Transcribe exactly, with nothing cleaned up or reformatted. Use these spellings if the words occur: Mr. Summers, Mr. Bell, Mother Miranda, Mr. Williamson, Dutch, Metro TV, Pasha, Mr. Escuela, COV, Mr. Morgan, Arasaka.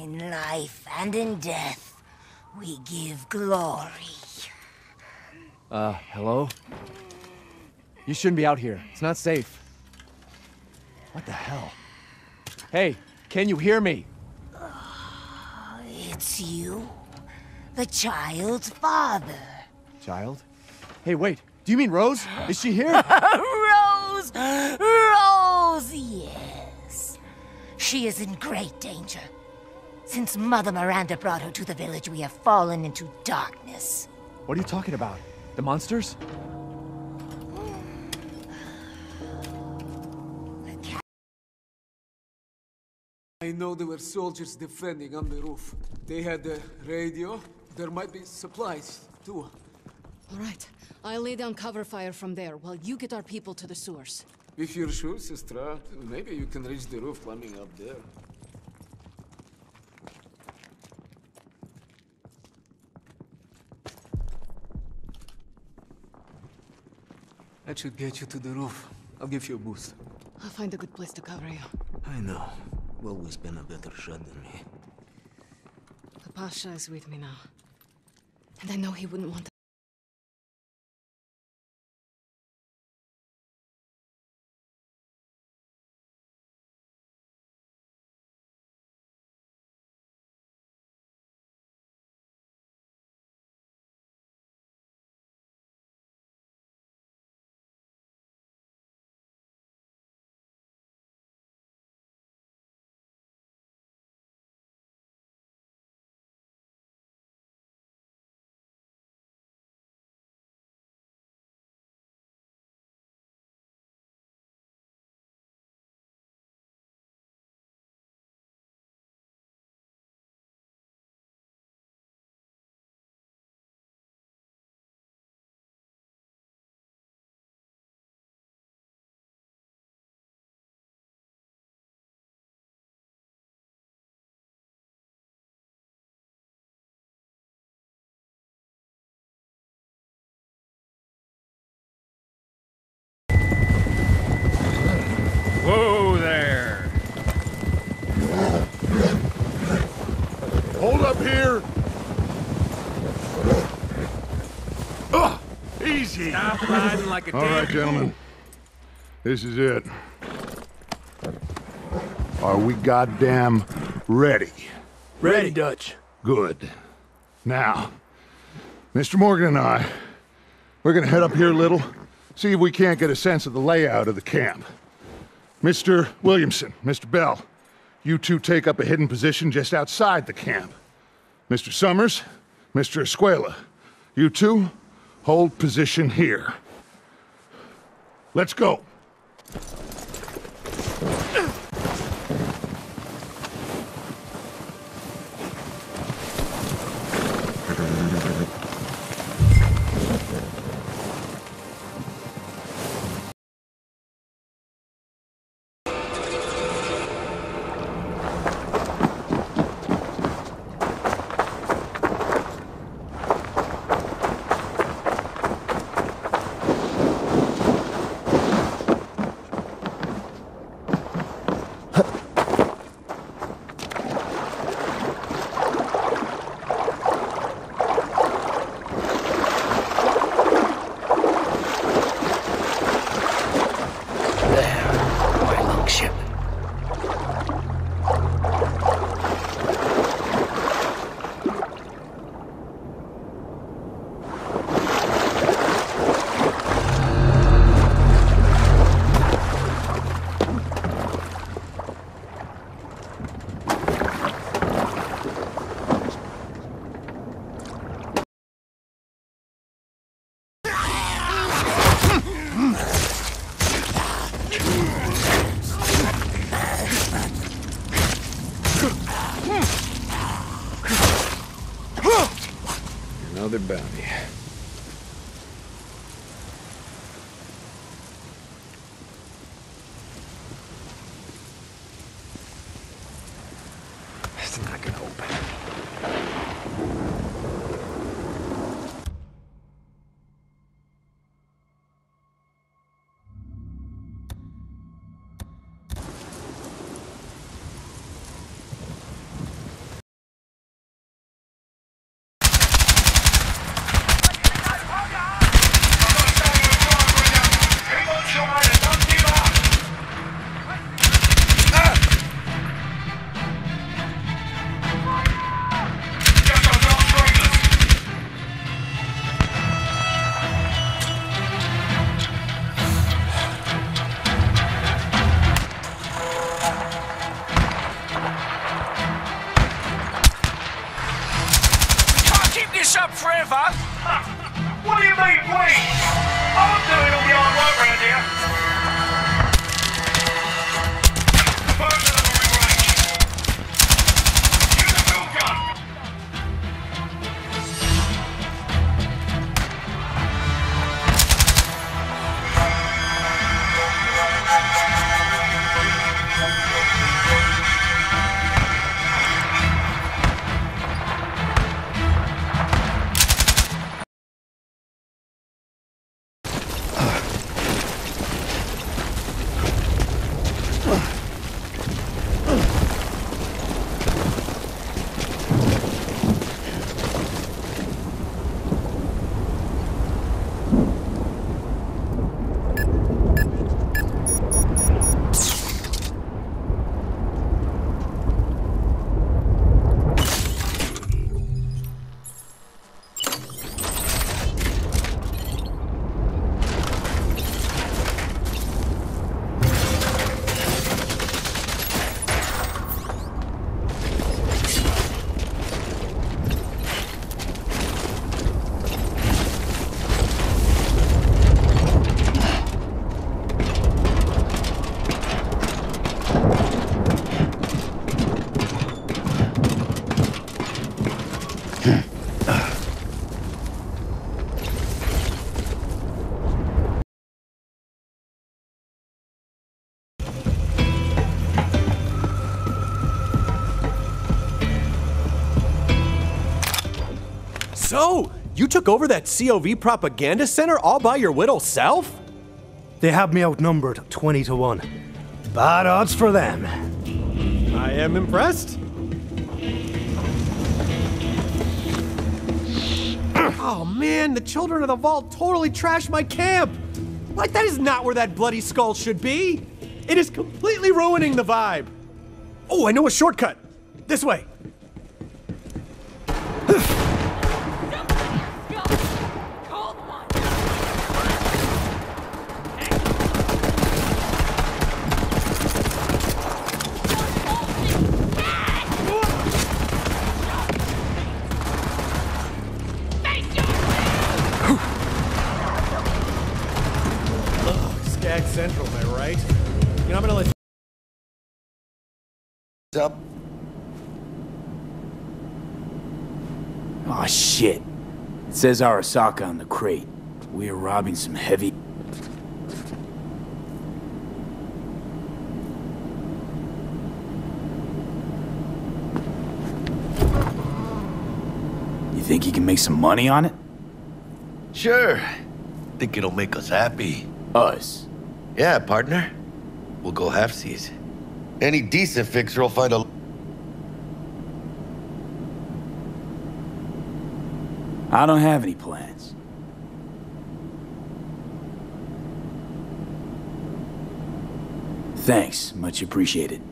In life and in death, we give glory. Uh, hello? You shouldn't be out here. It's not safe. What the hell? Hey, can you hear me? Uh, it's you. The child's father. Child? Hey, wait. Do you mean Rose? Is she here? Rose! Rose, yes. She is in great danger. Since Mother Miranda brought her to the village, we have fallen into darkness. What are you talking about? The monsters? I know there were soldiers defending on the roof. They had the radio. There might be supplies, too. All right. I'll lay down cover fire from there while you get our people to the sewers. If you're sure, Sister, maybe you can reach the roof climbing up there. That should get you to the roof. I'll give you a boost. I'll find a good place to cover you. I know. You've always been a better shot than me. The Pasha is with me now. And I know he wouldn't want to... Whoa there! Hold up here! Ugh, easy! Stop riding like a damn... All right, gentlemen. This is it. Are we goddamn ready? Ready, Dutch. Good. Now, Mister Morgan and I, we're gonna head up here a little, see if we can't get a sense of the layout of the camp. Mister Williamson, Mister Bell, you two take up a hidden position just outside the camp. Mister Summers, Mister Escuela, you two hold position here. Let's go. So, you took over that C O V propaganda center all by your whittle self? They have me outnumbered twenty to one. Bad odds for them. I am impressed. Oh man, the children of the vault totally trashed my camp! Like, that is not where that bloody skull should be! It is completely ruining the vibe! Oh, I know a shortcut! This way! Up. Aw, oh, shit. It says Arasaka on the crate. We are robbing some heavy... You think he can make some money on it? Sure. Think it'll make us happy. Us? Yeah, partner. We'll go halfsies. Any decent fixer will find a... I don't have any plans. Thanks, much appreciated.